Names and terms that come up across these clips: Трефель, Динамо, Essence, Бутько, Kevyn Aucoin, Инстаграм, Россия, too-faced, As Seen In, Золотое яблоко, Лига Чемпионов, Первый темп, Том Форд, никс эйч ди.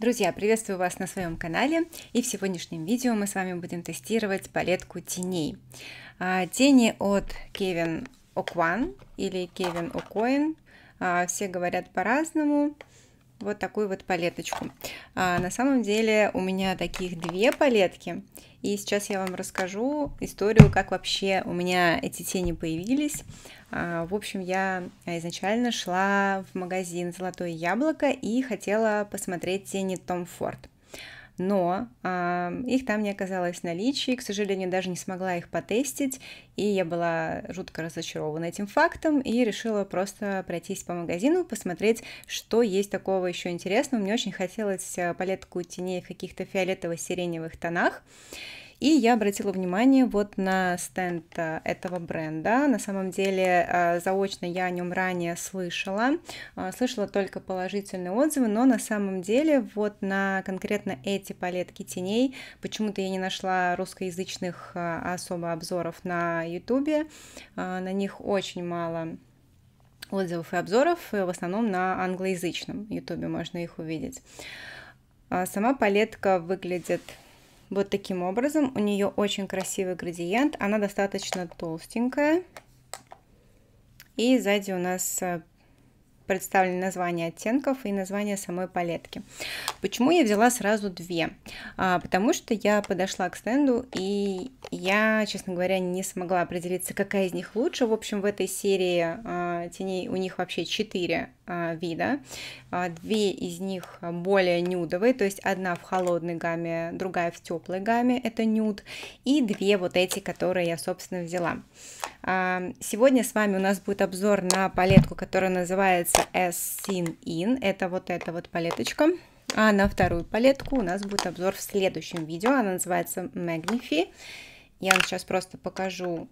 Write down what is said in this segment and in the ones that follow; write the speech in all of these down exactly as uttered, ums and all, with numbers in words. Друзья, приветствую вас на своем канале, и в сегодняшнем видео мы с вами будем тестировать палетку теней. Тени от Kevyn Aucoin или Kevyn Aucoin, все говорят по-разному. Вот такую вот палеточку. А, на самом деле у меня таких две палетки, и сейчас я вам расскажу историю, как вообще у меня эти тени появились. А, в общем, я изначально шла в магазин «Золотое яблоко» и хотела посмотреть тени Том Форд. Но э, их там не оказалось в наличии, к сожалению, даже не смогла их потестить, и я была жутко разочарована этим фактом и решила просто пройтись по магазину, посмотреть, что есть такого еще интересного. Мне очень хотелось палетку теней в каких-то фиолетово-сиреневых тонах, и я обратила внимание вот на стенд этого бренда. На самом деле, заочно я о нем ранее слышала, слышала только положительные отзывы, но на самом деле вот на конкретно эти палетки теней почему-то я не нашла русскоязычных особо обзоров на ютубе, на них очень мало отзывов и обзоров, в основном на англоязычном ютубе можно их увидеть. Сама палетка выглядит вот таким образом. У нее очень красивый градиент, она достаточно толстенькая. И сзади у нас представлены названия оттенков и название самой палетки. Почему я взяла сразу две? А, потому что я подошла к стенду, и я, честно говоря, не смогла определиться, какая из них лучше. В общем, в этой серии а, теней у них вообще четыре а, вида. А, две из них более нюдовые, то есть одна в холодной гамме, другая в теплой гамме, это нюд, и две вот эти, которые я, собственно, взяла. А, сегодня с вами у нас будет обзор на палетку, которая называется As Seen In, это вот эта вот палеточка. А на вторую палетку у нас будет обзор в следующем видео, она называется Magnify. Я вам сейчас просто покажу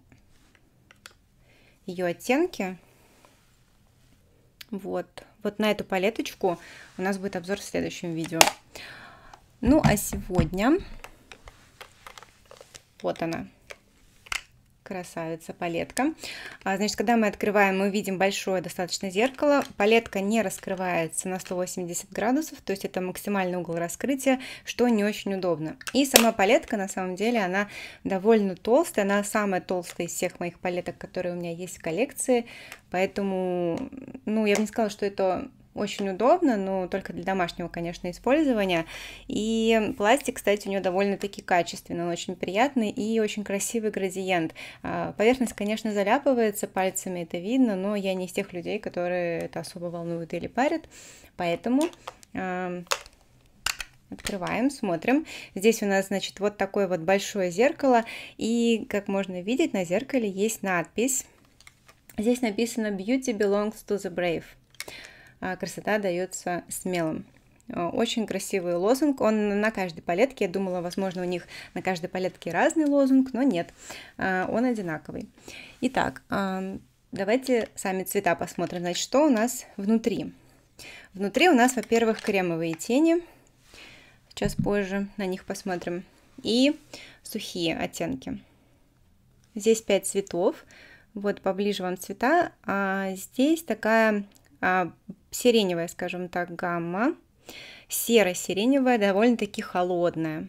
ее оттенки. Вот, вот на эту палеточку у нас будет обзор в следующем видео. Ну а сегодня вот она. Красавица палетка. Значит, когда мы открываем, мы видим большое достаточно зеркало. Палетка не раскрывается на сто восемьдесят градусов, то есть это максимальный угол раскрытия, что не очень удобно. И сама палетка, на самом деле, она довольно толстая. Она самая толстая из всех моих палеток, которые у меня есть в коллекции. Поэтому, ну, я бы не сказала, что это очень удобно, но только для домашнего, конечно, использования. И пластик, кстати, у него довольно-таки качественный, он очень приятный и очень красивый градиент. Поверхность, конечно, заляпывается, пальцами это видно, но я не из тех людей, которые это особо волнуют или парят, поэтому открываем, смотрим. Здесь у нас, значит, вот такое вот большое зеркало, и, как можно видеть, на зеркале есть надпись. Здесь написано «Beauty belongs to the brave». Красота дается смелым. Очень красивый лозунг, он на каждой палетке, я думала, возможно, у них на каждой палетке разный лозунг, но нет, он одинаковый. Итак, давайте сами цвета посмотрим, значит, что у нас внутри. Внутри у нас, во-первых, кремовые тени, сейчас позже на них посмотрим, и сухие оттенки. Здесь пять цветов, вот поближе вам цвета, а здесь такая сиреневая, скажем так, гамма, серо-сиреневая, довольно-таки холодная.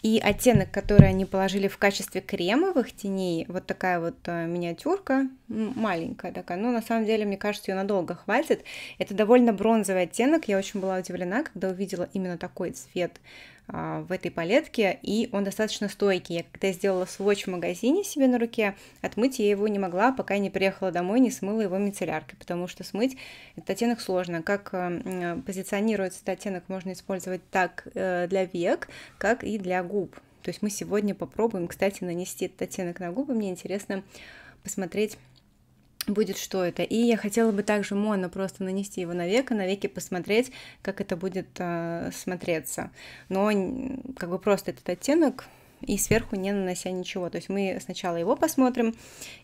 И оттенок, который они положили в качестве кремовых теней, вот такая вот миниатюрка, маленькая такая, но на самом деле, мне кажется, ее надолго хватит. Это довольно бронзовый оттенок, я очень была удивлена, когда увидела именно такой цвет в этой палетке, и он достаточно стойкий. Я когда сделала свотч в магазине себе на руке, отмыть я его не могла, пока я не приехала домой, не смыла его мицелляркой, потому что смыть этот оттенок сложно. Как позиционируется этот оттенок, можно использовать так для век, как и для губ. То есть мы сегодня попробуем, кстати, нанести этот оттенок на губы. Мне интересно посмотреть, будет что это. И я хотела бы также моно просто нанести его на веко, на веки посмотреть, как это будет э, смотреться. Но как бы просто этот оттенок и сверху не нанося ничего. То есть мы сначала его посмотрим,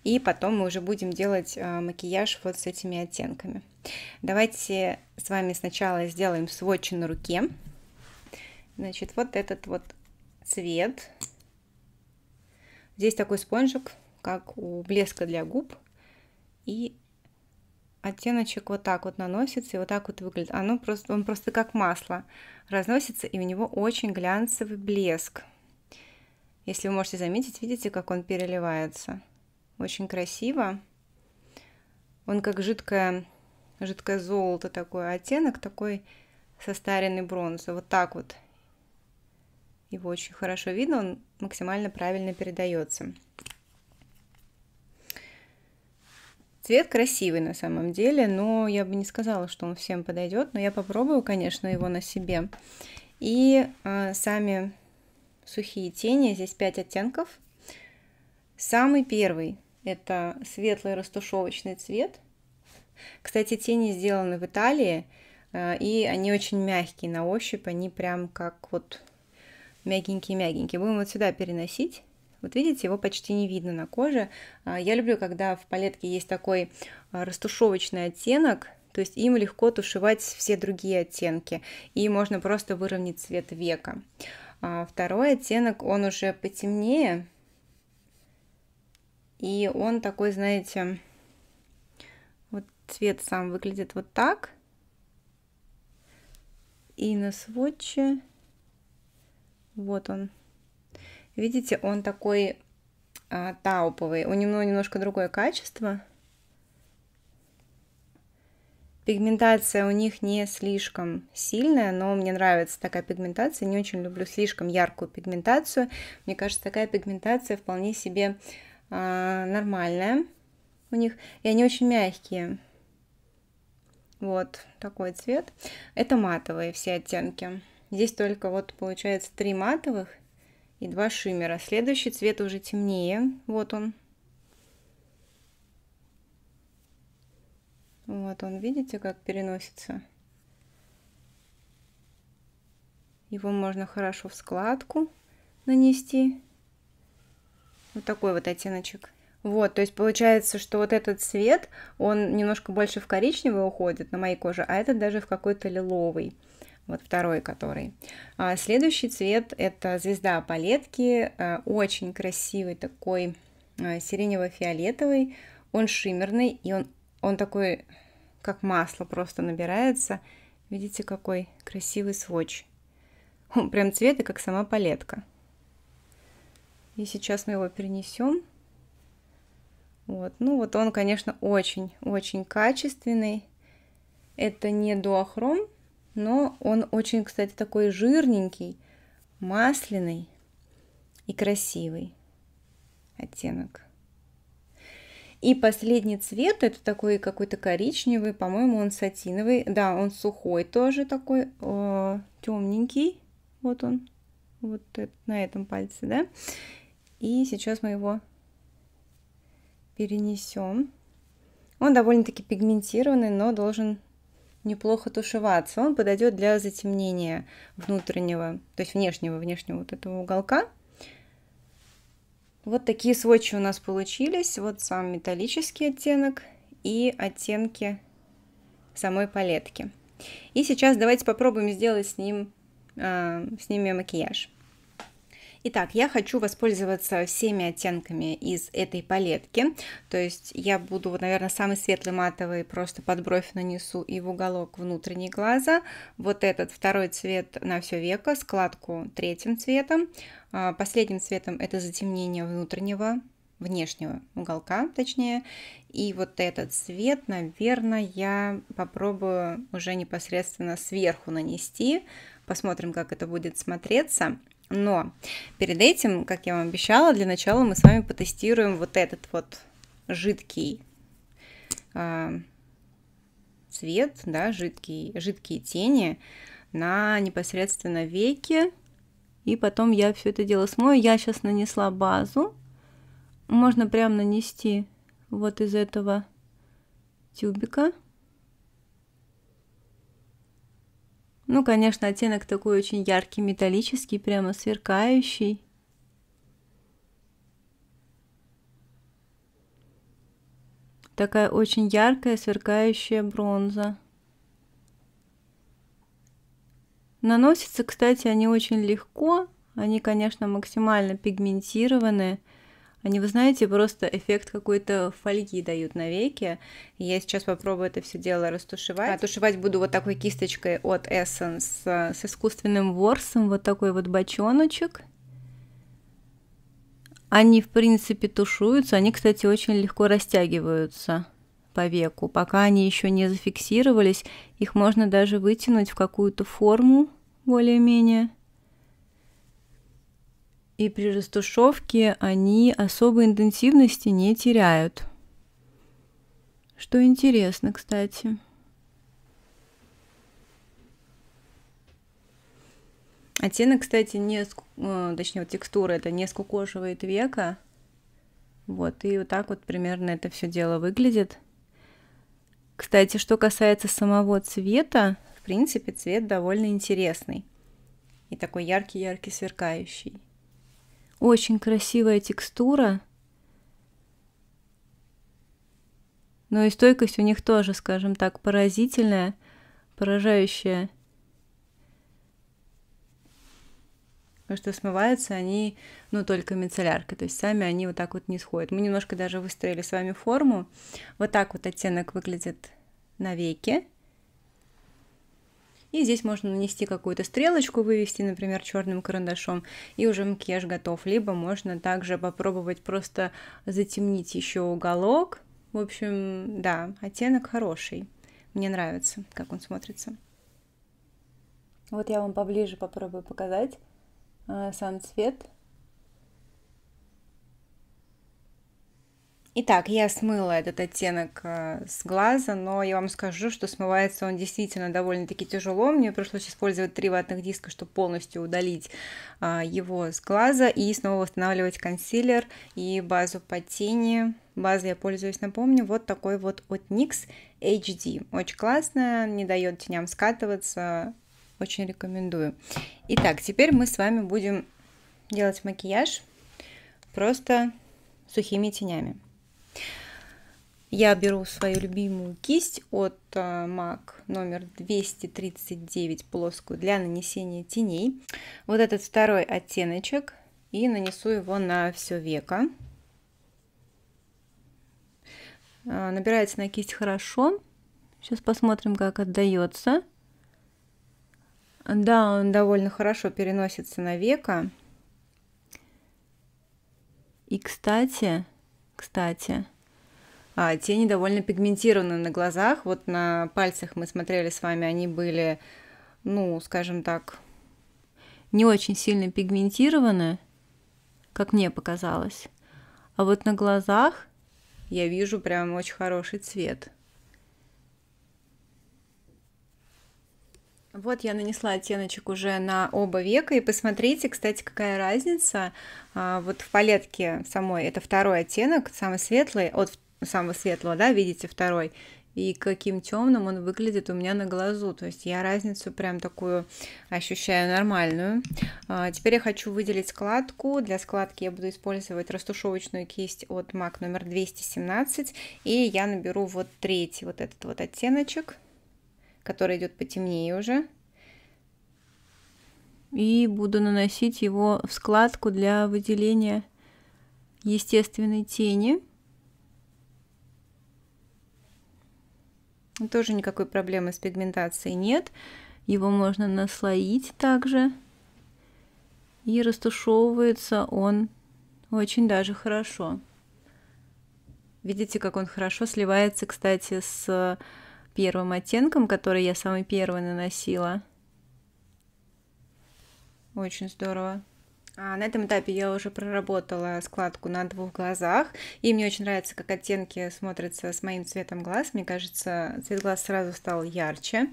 и потом мы уже будем делать э, макияж вот с этими оттенками. Давайте с вами сначала сделаем свотчи на руке. Значит, вот этот вот цвет. Здесь такой спонжик, как у блеска для губ. И оттеночек вот так вот наносится и вот так вот выглядит. Оно просто, он просто как масло разносится, и у него очень глянцевый блеск. Если вы можете заметить, видите, как он переливается. Очень красиво. Он как жидкое, жидкое золото такой, оттенок такой состаренной бронзы. Вот так вот. Его очень хорошо видно, он максимально правильно передается. Цвет красивый на самом деле, но я бы не сказала, что он всем подойдет. Но я попробую, конечно, его на себе. И э, сами сухие тени. Здесь пять оттенков. Самый первый — это светлый растушевочный цвет. Кстати, тени сделаны в Италии, э, и они очень мягкие на ощупь. Они прям как вот мягенькие-мягенькие. Будем вот сюда переносить. Вот видите, его почти не видно на коже. Я люблю, когда в палетке есть такой растушевочный оттенок, то есть им легко тушевать все другие оттенки, и можно просто выровнять цвет века. Второй оттенок, он уже потемнее, и он такой, знаете, вот цвет сам выглядит вот так. И на свотче вот он. Видите, он такой а, тауповый, у него немножко другое качество. Пигментация у них не слишком сильная, но мне нравится такая пигментация. Не очень люблю слишком яркую пигментацию. Мне кажется, такая пигментация вполне себе а, нормальная у них. И они очень мягкие. Вот такой цвет. Это матовые все оттенки. Здесь только вот получается три матовых и два шиммера. Следующий цвет уже темнее. Вот он. Вот он, видите, как переносится. Его можно хорошо в складку нанести. Вот такой вот оттеночек. Вот, то есть получается, что вот этот цвет, он немножко больше в коричневый уходит на моей коже, а этот даже в какой-то лиловый. Вот второй, который. А следующий цвет — это звезда палетки. Очень красивый такой сиренево-фиолетовый. Он шиммерный, и он, он такой, как масло просто набирается. Видите, какой красивый сводч. Он прям цвет, и как сама палетка. И сейчас мы его перенесем. Вот. Ну вот он, конечно, очень-очень качественный. Это не дуохром, но он очень, кстати, такой жирненький, масляный и красивый оттенок. И последний цвет, это такой какой-то коричневый, по-моему, он сатиновый. Да, он сухой тоже такой, о, темненький. Вот он, вот это, на этом пальце, да. И сейчас мы его перенесем. Он довольно-таки пигментированный, но должен неплохо тушеваться. Он подойдет для затемнения внутреннего, то есть внешнего, внешнего вот этого уголка. Вот такие сводчи у нас получились. Вот сам металлический оттенок и оттенки самой палетки. И сейчас давайте попробуем сделать с ним, э, с ними макияж. Итак, я хочу воспользоваться всеми оттенками из этой палетки. То есть я буду, вот, наверное, самый светлый матовый просто под бровь нанесу и в уголок внутренней глаза. Вот этот второй цвет на все веко, складку третьим цветом. Последним цветом это затемнение внутреннего, внешнего уголка, точнее. И вот этот цвет, наверное, я попробую уже непосредственно сверху нанести. Посмотрим, как это будет смотреться. Но перед этим, как я вам обещала, для начала мы с вами потестируем вот этот вот жидкий э, цвет, да, жидкий, жидкие тени на непосредственно веки. И потом я все это дело смою. Я сейчас нанесла базу. Можно прям нанести вот из этого тюбика. Ну, конечно, оттенок такой очень яркий, металлический, прямо сверкающий. Такая очень яркая, сверкающая бронза. Наносятся, кстати, они очень легко. Они, конечно, максимально пигментированы. Они, вы знаете, просто эффект какой-то фольги дают на веки. Я сейчас попробую это все дело растушевать. А тушевать буду вот такой кисточкой от Essence с искусственным ворсом, вот такой вот бочоночек. Они, в принципе, тушуются. Они, кстати, очень легко растягиваются по веку. Пока они еще не зафиксировались, их можно даже вытянуть в какую-то форму более-менее. И при растушевке они особой интенсивности не теряют. Что интересно, кстати. Оттенок, кстати, не, точнее, текстура, это не скукоживает века. Вот, и вот так вот примерно это все дело выглядит. Кстати, что касается самого цвета, в принципе, цвет довольно интересный. И такой яркий-яркий, сверкающий. Очень красивая текстура. Но и стойкость у них тоже, скажем так, поразительная, поражающая. Потому что смываются они, ну, только мицелляркой, то есть сами они вот так вот не сходят. Мы немножко даже выстроили с вами форму. Вот так вот оттенок выглядит на веке. И здесь можно нанести какую-то стрелочку, вывести, например, черным карандашом, и уже макияж готов. Либо можно также попробовать просто затемнить еще уголок. В общем, да, оттенок хороший. Мне нравится, как он смотрится. Вот я вам поближе попробую показать сам цвет. Итак, я смыла этот оттенок с глаза, но я вам скажу, что смывается он действительно довольно-таки тяжело. Мне пришлось использовать три ватных диска, чтобы полностью удалить его с глаза и снова восстанавливать консилер и базу по тени. Базой я пользуюсь, напомню, вот такой вот от никс эйч ди. Очень классная, не дает теням скатываться. Очень рекомендую. Итак, теперь мы с вами будем делать макияж просто сухими тенями. Я беру свою любимую кисть от мак номер двести тридцать девять, плоскую, для нанесения теней. Вот этот второй оттеночек. И нанесу его на все веко. Набирается на кисть хорошо. Сейчас посмотрим, как отдается. Да, он довольно хорошо переносится на веко. И, кстати, кстати, тени довольно пигментированы на глазах. Вот на пальцах мы смотрели с вами, они были, ну, скажем так, не очень сильно пигментированы, как мне показалось. А вот на глазах я вижу прям очень хороший цвет. Вот я нанесла оттеночек уже на оба века, и посмотрите, кстати, какая разница. Вот в палетке самой это второй оттенок, самый светлый, от самого светлого, да, видите, второй, и каким темным он выглядит у меня на глазу, то есть я разницу прям такую ощущаю нормальную. Теперь я хочу выделить складку, для складки я буду использовать растушевочную кисть от мак номер двести семнадцать, и я наберу вот третий, вот этот вот оттеночек, который идет потемнее уже. И буду наносить его в складку для выделения естественной тени. Тоже никакой проблемы с пигментацией нет. Его можно наслоить также. И растушевывается он очень даже хорошо. Видите, как он хорошо сливается, кстати, с первым оттенком, который я самый первый наносила. Очень здорово. А на этом этапе я уже проработала складку на двух глазах, и мне очень нравится, как оттенки смотрятся с моим цветом глаз. Мне кажется, цвет глаз сразу стал ярче.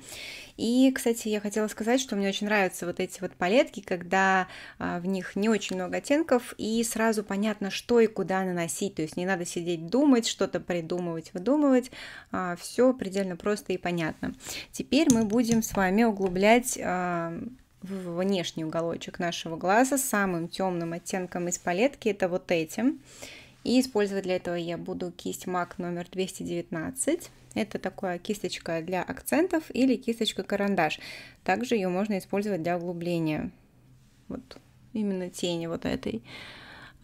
И, кстати, я хотела сказать, что мне очень нравятся вот эти вот палетки, когда а, в них не очень много оттенков, и сразу понятно, что и куда наносить. То есть не надо сидеть думать, что-то придумывать, выдумывать. А, все предельно просто и понятно. Теперь мы будем с вами углублять а, в внешний уголочек нашего глаза самым темным оттенком из палетки, это вот этим. И использовать для этого я буду кисть мак номер двести девятнадцать. Это такая кисточка для акцентов или кисточка-карандаш. Также ее можно использовать для углубления вот именно тени вот этой.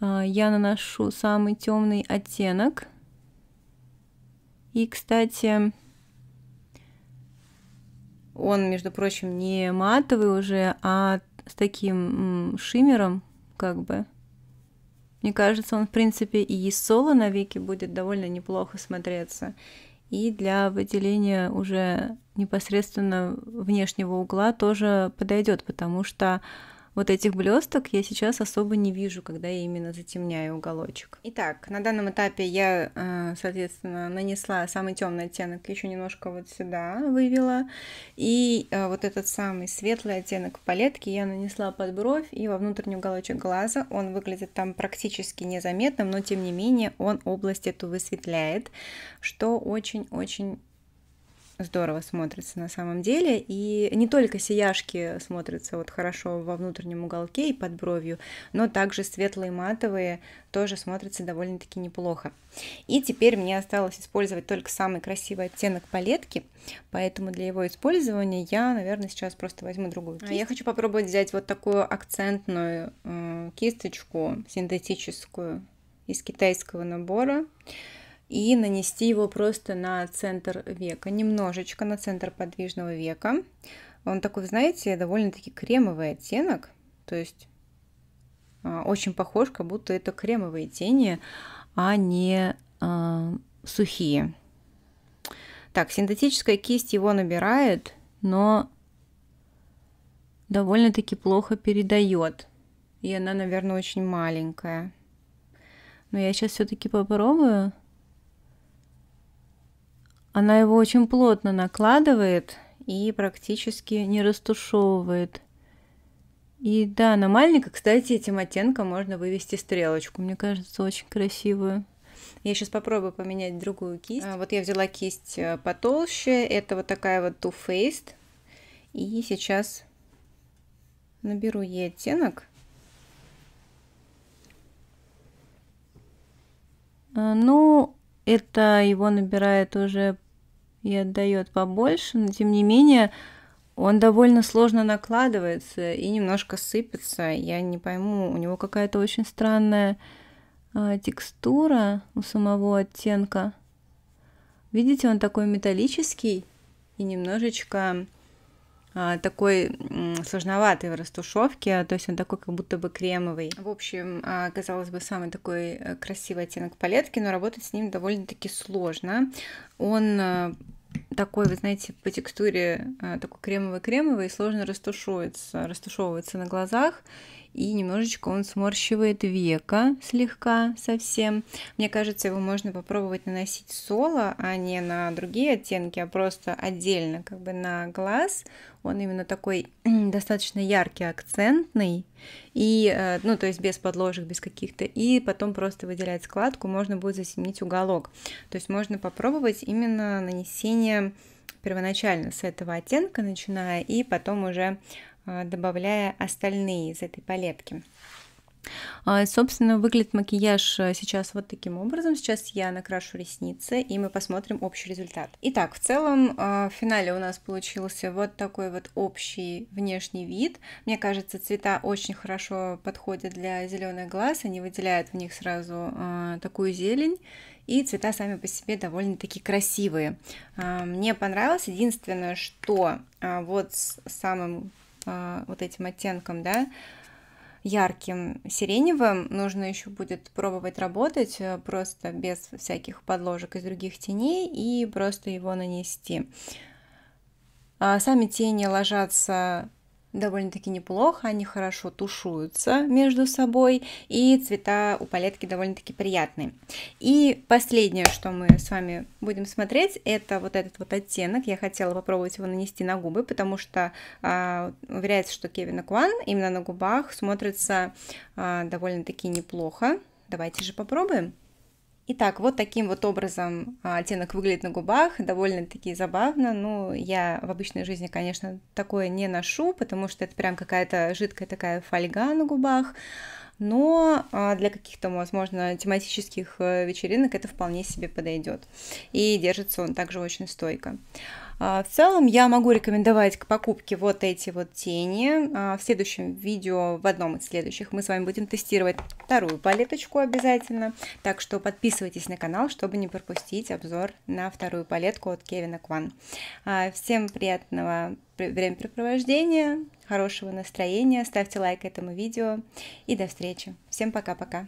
я наношу самый темный оттенок. И, кстати, он, между прочим, не матовый уже, а с таким шиммером, как бы. Мне кажется, он, в принципе, и соло на веке будет довольно неплохо смотреться. И для выделения уже непосредственно внешнего угла тоже подойдет, потому что вот этих блесток я сейчас особо не вижу, когда я именно затемняю уголочек. Итак, на данном этапе я, соответственно, нанесла самый темный оттенок, еще немножко вот сюда вывела. И вот этот самый светлый оттенок палетки я нанесла под бровь и во внутренний уголочек глаза. Он выглядит там практически незаметным, но тем не менее он область эту высветляет, что очень-очень здорово смотрится на самом деле, и не только сияшки смотрятся вот хорошо во внутреннем уголке и под бровью, но также светлые матовые тоже смотрятся довольно-таки неплохо. И теперь мне осталось использовать только самый красивый оттенок палетки, поэтому для его использования я, наверное, сейчас просто возьму другую кисть. Я хочу попробовать взять вот такую акцентную э, кисточку синтетическую из китайского набора и нанести его просто на центр века, немножечко на центр подвижного века. Он такой, знаете, довольно-таки кремовый оттенок, то есть э, очень похож, как будто это кремовые тени, а не э, сухие. Так, синтетическая кисть его набирает, но довольно-таки плохо передает, и она, наверное, очень маленькая. Но я сейчас все-таки попробую. Она его очень плотно накладывает и практически не растушевывает. И да, на маленько, кстати, этим оттенком можно вывести стрелочку. Мне кажется, очень красивую. Я сейчас попробую поменять другую кисть. А, вот я взяла кисть потолще. Это вот такая вот too-faced. И сейчас наберу ей оттенок. А, ну... Это его набирает уже и отдает побольше, но тем не менее он довольно сложно накладывается и немножко сыпется. Я не пойму, у него какая-то очень странная э, текстура у самого оттенка. Видите, он такой металлический и немножечко э, такой э, сложноватый в растушевке, то есть он такой как будто бы кремовый. В общем, э, казалось бы, самый такой э, красивый оттенок палетки, но работать с ним довольно-таки сложно. Он э, такой, вы знаете, по текстуре э, такой кремовый-кремовый, сложно растушевывается, растушевывается на глазах, и немножечко он сморщивает века слегка совсем. Мне кажется, его можно попробовать наносить соло, а не на другие оттенки, а просто отдельно, как бы на глаз. Он именно такой достаточно яркий, акцентный, и, ну, то есть без подложек, без каких-то, и потом просто выделять складку, можно будет затемнить уголок. То есть можно попробовать именно нанесение первоначально с этого оттенка, начиная, и потом уже добавляя остальные из этой палетки. Собственно, выглядит макияж сейчас вот таким образом. Сейчас я накрашу ресницы, и мы посмотрим общий результат. Итак, в целом в финале у нас получился вот такой вот общий внешний вид. Мне кажется, цвета очень хорошо подходят для зеленых глаз, они выделяют в них сразу такую зелень, и цвета сами по себе довольно-таки красивые. Мне понравилось. Единственное, что вот с самым вот этим оттенком, да, ярким сиреневым, нужно еще будет пробовать работать просто без всяких подложек из других теней и просто его нанести. Сами тени ложатся довольно-таки неплохо, они хорошо тушуются между собой, и цвета у палетки довольно-таки приятные. И последнее, что мы с вами будем смотреть, это вот этот вот оттенок. Я хотела попробовать его нанести на губы, потому что а, уверяется, что Kevyn Aucoin именно на губах смотрится а, довольно-таки неплохо. Давайте же попробуем. Итак, вот таким вот образом оттенок выглядит на губах, довольно-таки забавно. Ну, я в обычной жизни, конечно, такое не ношу, потому что это прям какая-то жидкая такая фольга на губах, но для каких-то, возможно, тематических вечеринок это вполне себе подойдет. И держится он также очень стойко. В целом я могу рекомендовать к покупке вот эти вот тени. В следующем видео, в одном из следующих, мы с вами будем тестировать вторую палеточку обязательно. Так что подписывайтесь на канал, чтобы не пропустить обзор на вторую палетку от Kevyn Aucoin. Всем приятного времяпрепровождения, хорошего настроения, ставьте лайк этому видео и до встречи. Всем пока-пока!